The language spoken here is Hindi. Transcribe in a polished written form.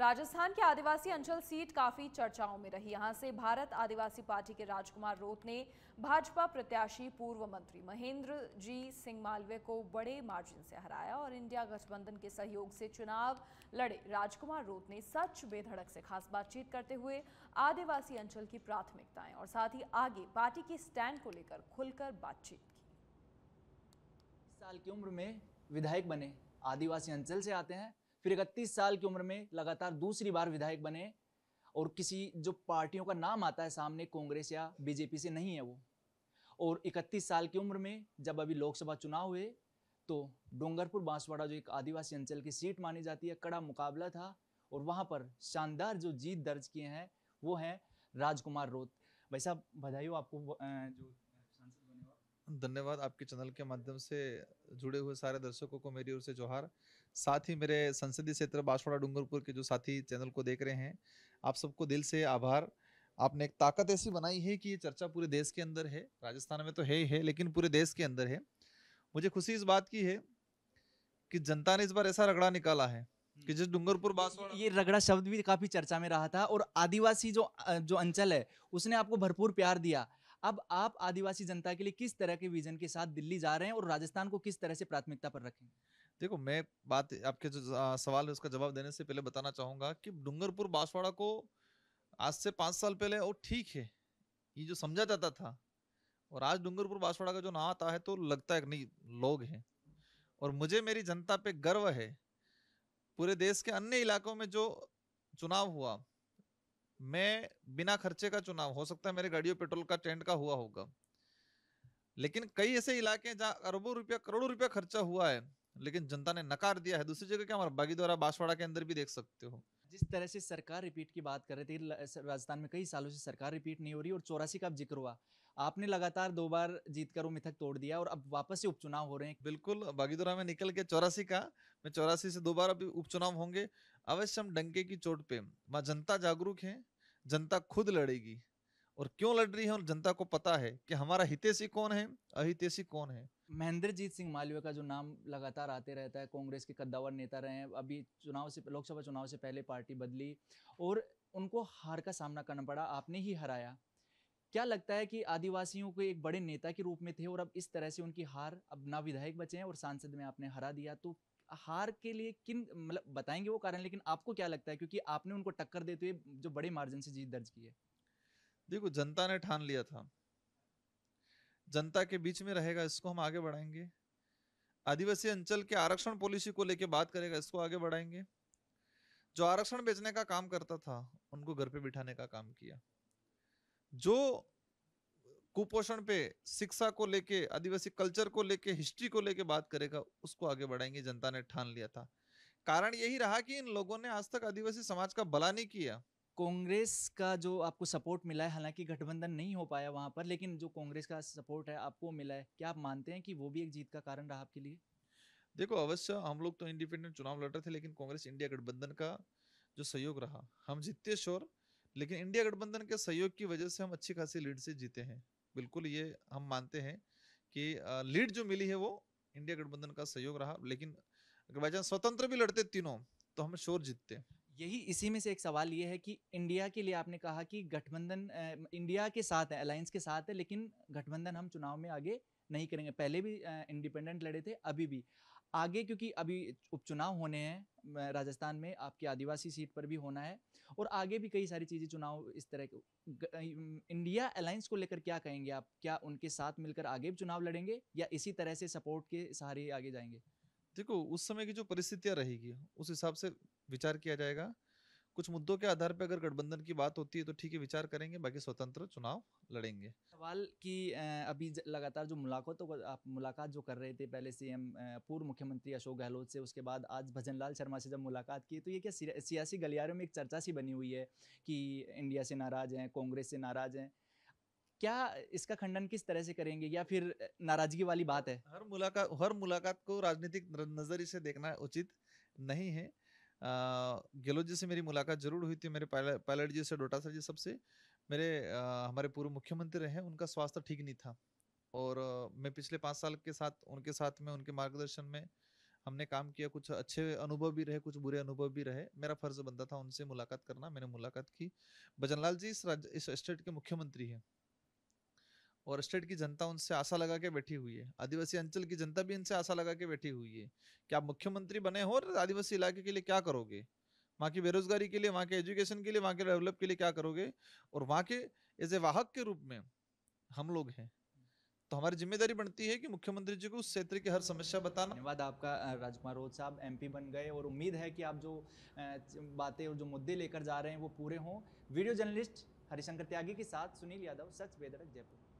राजस्थान के आदिवासी अंचल सीट काफी चर्चाओं में रही। यहां से भारत आदिवासी पार्टी के राजकुमार रोत ने भाजपा प्रत्याशी पूर्व मंत्री महेंद्र जी सिंह मालवे को बड़े मार्जिन से हराया और इंडिया गठबंधन के सहयोग से चुनाव लड़े राजकुमार रोत ने सच बेधड़क से खास बातचीत करते हुए आदिवासी अंचल की प्राथमिकताएं और साथ ही आगे पार्टी के स्टैंड को लेकर खुलकर बातचीत की। साल की उम्र में विधायक बने, आदिवासी अंचल से आते हैं, फिर 31 साल की उम्र में लगातार दूसरी बार विधायक बने और किसी जो पार्टियों का नाम आता है सामने कांग्रेस या बीजेपी से नहीं है वो। और 31 साल की उम्र में जब अभी लोकसभा चुनाव हुए तो डोंगरपुर बांसवाड़ा जो एक आदिवासी अंचल की सीट मानी जाती है, कड़ा मुकाबला था और वहाँ पर शानदार जो जीत दर्ज किए हैं वो हैं राजकुमार रोत। भाई साहब बधाई हो आपको जो सांसद बने हो। धन्यवाद। आपके चैनल के माध्यम से जुड़े हुए सारे दर्शकों को मेरी ओर से जोहार। साथ ही मेरे संसदीय क्षेत्र बांसवाड़ा डूंगरपुर के जो साथी चैनल को देख रहे हैं, आप सबको दिल से आभार। आपने एक ताकत ऐसी बनाई है कि ये चर्चा पूरे देश के अंदर है, राजस्थान में तो है ही है लेकिन पूरे देश के अंदर है। मुझे खुशी इस बात की है कि जनता ने इस बार ऐसा रगड़ा निकाला है कि जिस डूंगरपुर बांसवाड़ा, ये रगड़ा शब्द भी काफ़ी चर्चा में रहा था और आदिवासी जो अंचल है उसने आपको भरपूर प्यार दिया। अब आप आदिवासी जनता के लिए किस तरह के विजन के साथ दिल्ली जा रहे हैं और राजस्थान को किस तरह से प्राथमिकता पर रखेंगे? देखो, मैं बात आपके जो सवाल है उसका जवाब देने से पहले बताना चाहूँगा कि डूंगरपुर बांसवाड़ा को आज से 5 साल पहले और ठीक है ये जो समझा जाता था, और आज डूंगरपुर बांसवाड़ा का जो नाम आता है तो लगता है नहीं लोग हैं। और मुझे मेरी जनता पे गर्व है। पूरे देश के अन्य इलाकों में जो चुनाव हुआ, मैं बिना खर्चे का चुनाव, हो सकता है मेरे गाड़ियों पेट्रोल का टेंट का हुआ होगा, लेकिन कई ऐसे इलाके हैं जहाँ अरबों रुपया करोड़ों रुपया खर्चा हुआ है लेकिन जनता ने नकार दिया है। दूसरी जगह क्या, हमारा बागीदोरा बांसवाड़ा के अंदर भी देख सकते हो। जिस तरह से सरकार रिपीट की बात कर रहे थे, राजस्थान में कई सालों से सरकार रिपीट नहीं हो रही और 84 का जिक्र हुआ, आपने लगातार 2 बार जीतकर वो मिथक तोड़ दिया और अब वापस से उपचुनाव हो रहे हैं। बिल्कुल, बागीदोरा में निकल के 84 का, मैं 84 से 2 बार अभी उपचुनाव होंगे। अवश्य हम डंके की चोट पे, वहाँ जनता जागरूक है, जनता खुद लड़ेगी और क्यों लड़ रही है, और जनता को पता है कि हमारा हितैषी कौन है, अहितैषी कौन है। महेंद्र जी सिंह मालवे का जो नाम लगातार आते रहता है, कांग्रेस के कद्दावर नेता रहे हैं, अभी चुनाव से लोकसभा चुनाव से पहले पार्टी बदली और उनको हार का सामना करना पड़ा, आपने ही हराया। क्या लगता है कि आदिवासियों के एक बड़े नेता के रूप में थे और अब इस तरह से उनकी हार, अब ना विधायक बचे हैं और सांसद में आपने हरा दिया, तो हार के लिए किन, मतलब बताएंगे वो कारण, लेकिन आपको क्या लगता है क्योंकि आपने उनको टक्कर देते हुए जो बड़े मार्जिन से जीत दर्ज की है? देखो, जनता ने ठान लिया था, जनता के बीच में रहेगा, इसको हम आगे बढ़ाएंगे। आदिवासी अंचल के आरक्षण पॉलिसी को लेके बात करेगा, इसको आगे बढ़ाएंगे। जो आरक्षण बेचने का काम करता था उनको घर पे बिठाने का काम किया। जो कुपोषण पे, शिक्षा को लेके, आदिवासी कल्चर को लेके, हिस्ट्री को लेके बात करेगा, उसको आगे बढ़ाएंगे। जनता ने ठान लिया था। कारण यही रहा कि इन लोगों ने आज तक आदिवासी समाज का भला नहीं किया। कांग्रेस का जो आपको सपोर्ट मिला है, हालांकि गठबंधन नहीं हो पाया वहाँ पर, लेकिन जो कांग्रेस का सपोर्ट है आपको मिला है, क्या आप मानते हैं कि वो भी एक जीत का कारण रहा आपके लिए? देखो, अवश्य हम लोग तो इंडिपेंडेंट चुनाव लड़ रहे थे लेकिन कांग्रेस इंडिया गठबंधन का जो सहयोग रहा, हम जीतते श्योर, लेकिन इंडिया गठबंधन के सहयोग की वजह से हम अच्छी खासी लीड से जीते हैं। बिल्कुल, ये हम मानते हैं कि लीड जो मिली है वो इंडिया गठबंधन का सहयोग रहा, लेकिन अगर बाई चांस स्वतंत्र भी लड़ते तीनों तो हम श्योर जीतते। यही इसी में से एक सवाल ये है कि इंडिया के लिए आपने कहा कि गठबंधन इंडिया के साथ है, अलायंस के साथ है, लेकिन गठबंधन हम चुनाव में आगे नहीं करेंगे। पहले भी इंडिपेंडेंट लड़े थे, अभी भी आगे, क्योंकि अभी उपचुनाव होने हैं राजस्थान में, आपकी आदिवासी सीट पर भी होना है और आगे भी कई सारी चीज़ें, चुनाव इस तरह के। इंडिया अलायंस को लेकर क्या कहेंगे आप? क्या उनके साथ मिलकर आगे भी चुनाव लड़ेंगे या इसी तरह से सपोर्ट के सहारे आगे जाएंगे? देखो, उस समय की जो परिस्थितियाँ रहेगी उस हिसाब से विचार किया जाएगा। कुछ मुद्दों के आधार पर अगर गठबंधन की बात होती है तो ठीक है, विचार करेंगे, बाकी स्वतंत्र चुनाव लड़ेंगे। सवाल कि अभी लगातार जो मुलाकात जो कर रहे थे, पहले सीएम पूर्व मुख्यमंत्री अशोक गहलोत से, उसके बाद आज भजन लाल शर्मा से जब मुलाकात की, तो ये क्या सियासी गलियारों में एक चर्चा सी बनी हुई है कि इंडिया से नाराज हैं, कांग्रेस से नाराज हैं, क्या इसका खंडन किस तरह से करेंगे या फिर नाराजगी वाली बात है? हर मुलाकात को राजनीतिक नजरिए से देखना उचित नहीं है। गहलोत जी से मेरी मुलाकात जरूर हुई थी, मेरे पायलट जी से, डोटा सर जी, सबसे। मेरे हमारे पूर्व मुख्यमंत्री रहे हैं, उनका स्वास्थ्य ठीक नहीं था और मैं पिछले 5 साल के साथ उनके मार्गदर्शन में हमने काम किया, कुछ अच्छे अनुभव भी रहे, कुछ बुरे अनुभव भी रहे। मेरा फर्ज बनता था उनसे मुलाकात करना, मैंने मुलाकात की। भजन लाल जी इस स्टेट के मुख्यमंत्री हैं और स्टेट की जनता उनसे आशा लगा के बैठी हुई है, आदिवासी अंचल की जनता भी इनसे आशा लगा के बैठी हुई है कि आप मुख्यमंत्री बने हो और आदिवासी इलाके के लिए क्या करोगे, वहाँ की बेरोजगारी के लिए, वहाँ के एजुकेशन के लिए, वहाँ के डेवलप के लिए क्या करोगे। और वहाँ के एज ए वाहक के रूप में हम लोग हैं, तो हमारी जिम्मेदारी बनती है कि मुख्यमंत्री जी को उस क्षेत्र की हर समस्या बताना। धन्यवाद आपका। राजकुमार रोत साहब एमपी बन गए और उम्मीद है कि आप जो बातें और जो मुद्दे लेकर जा रहे हैं वो पूरे हों। वीडियो जर्नलिस्ट हरिशंकर त्यागी के साथ सुनील यादव, सच बेधड़क, जयपुर।